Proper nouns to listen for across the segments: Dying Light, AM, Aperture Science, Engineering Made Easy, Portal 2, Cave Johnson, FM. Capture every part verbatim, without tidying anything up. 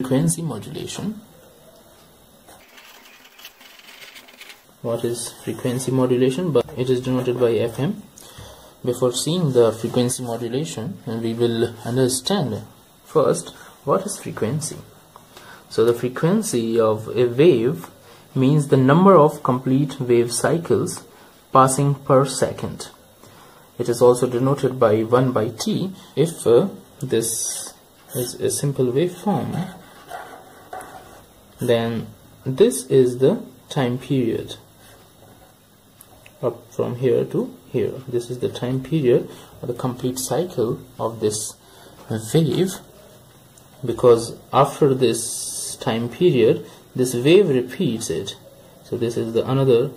Frequency modulation. What is frequency modulation? But it is denoted by F M. Before seeing the frequency modulation, we will understand first what is frequency. So the frequency of a wave means the number of complete wave cycles passing per second. It is also denoted by one by T. If uh, this is a simple waveform, then this is the time period up from here to here. This is the time period or the complete cycle of this wave, because after this time period this wave repeats it. So this is the another,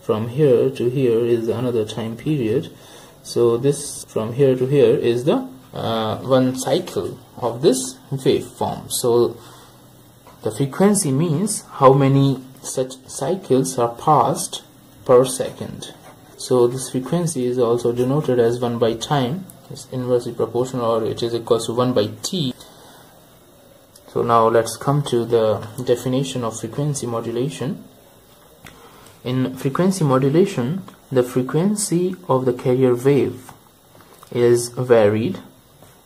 from here to here is another time period. So this from here to here is the uh, one cycle of this waveform. So the frequency means how many such cycles are passed per second. So this frequency is also denoted as one by time. It's inversely proportional, or it is equals to one by T. So now let's come to the definition of frequency modulation. In frequency modulation, the frequency of the carrier wave is varied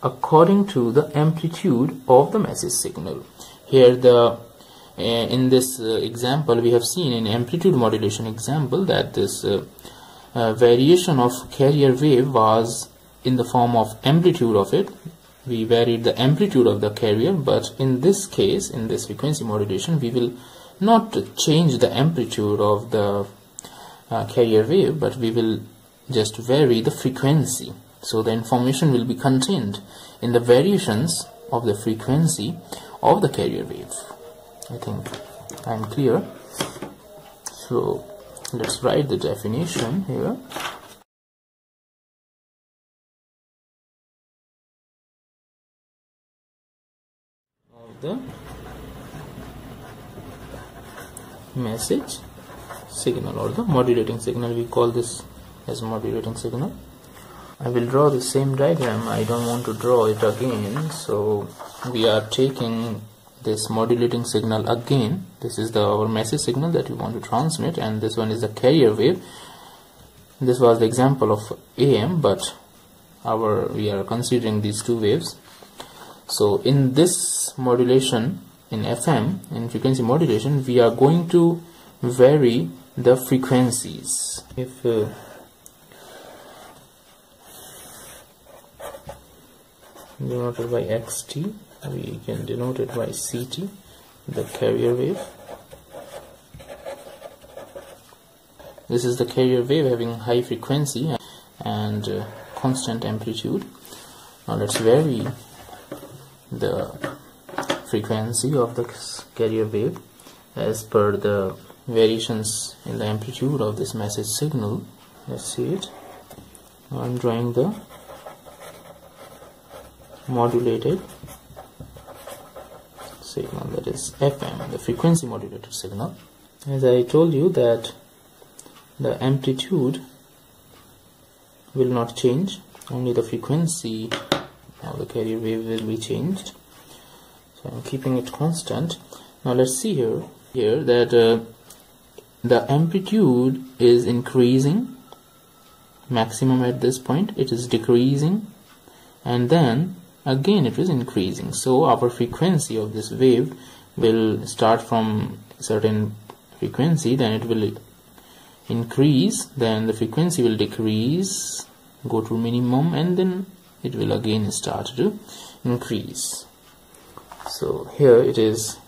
according to the amplitude of the message signal. Here the uh, in this uh, example we have seen in amplitude modulation example that this uh, uh, variation of carrier wave was in the form of amplitude of it. We varied the amplitude of the carrier, but in this case, in this frequency modulation, we will not change the amplitude of the uh, carrier wave, but we will just vary the frequency. So the information will be contained in the variations of the frequency of the carrier wave. I think I'm clear. So let's write the definition here. The message signal or the modulating signal, we call this as modulating signal. I will draw the same diagram. I don't want to draw it again. So we are taking this modulating signal again. This is the our message signal that we want to transmit, and this one is the carrier wave. This was the example of A M, but our we are considering these two waves. So in this modulation, in F M, in frequency modulation, we are going to vary the frequencies. If uh, denoted by X T, we can denote it by C T, the carrier wave. This is the carrier wave having high frequency and uh, constant amplitude. Now let's vary the frequency of the carrier wave as per the variations in the amplitude of this message signal. Let's see it. Now I'm drawing the modulated signal, that is F M, the frequency modulated signal. As I told you that the amplitude will not change, only the frequency. Now the carrier wave will be changed, so I'm keeping it constant. Now let's see here here that uh, the amplitude is increasing, maximum at this point, it is decreasing, and then again it is increasing. So our frequency of this wave will start from a certain frequency, then it will increase, then the frequency will decrease, go to minimum, and then it will again start to increase. So here it is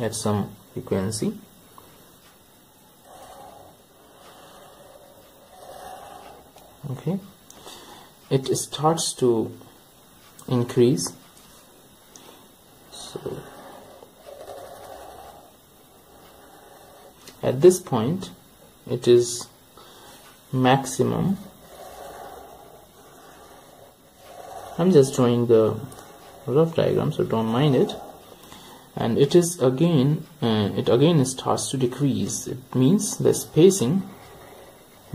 at some frequency. Okay, it starts to increase. So at this point it is maximum. I'm just drawing the rough diagram, so don't mind it. And it is again, uh, it again starts to decrease. It means the spacing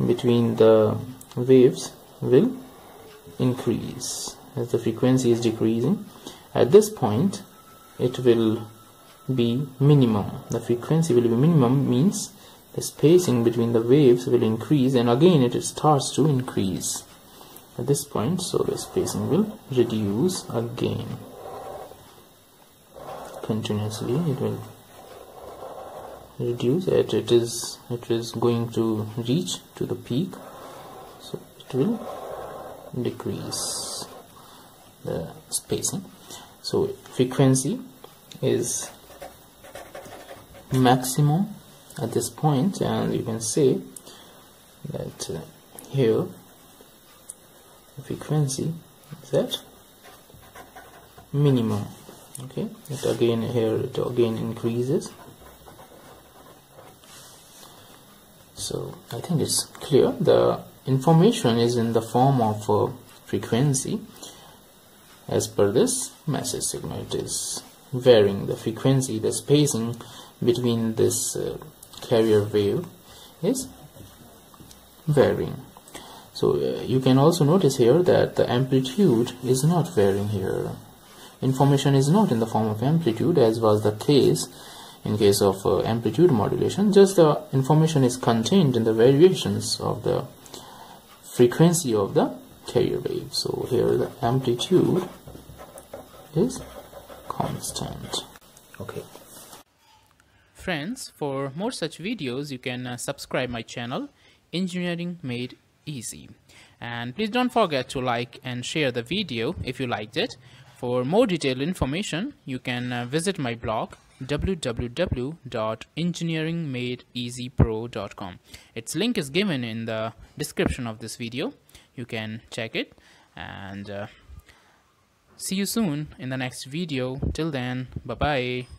between the waves will increase as the frequency is decreasing. At this point, it will be minimum. The frequency will be minimum, means the spacing between the waves will increase, and again it starts to increase at this point, so the spacing will reduce again continuously. It will reduce as it is it is going to reach to the peak, so it will decrease the spacing. So frequency is maximum at this point, and you can say that uh, here the frequency is at minimum. Okay, it again here it again increases. So I think it's clear. The information is in the form of uh, frequency. As per this message signal, it is varying. The frequency, the spacing between this uh, carrier wave is varying. So uh, you can also notice here that the amplitude is not varying here. Information is not in the form of amplitude, as was the case in case of uh, amplitude modulation. Just the information is contained in the variations of the frequency of the carrier wave. So here the amplitude is constant. Okay friends, for more such videos you can uh, subscribe my channel Engineering Made Easy, and please don't forget to like and share the video if you liked it. For more detailed information you can uh, visit my blog w w w dot engineering made easy pro dot com. Its link is given in the description of this video. You can check it, and uh, see you soon in the next video. Till then, bye bye.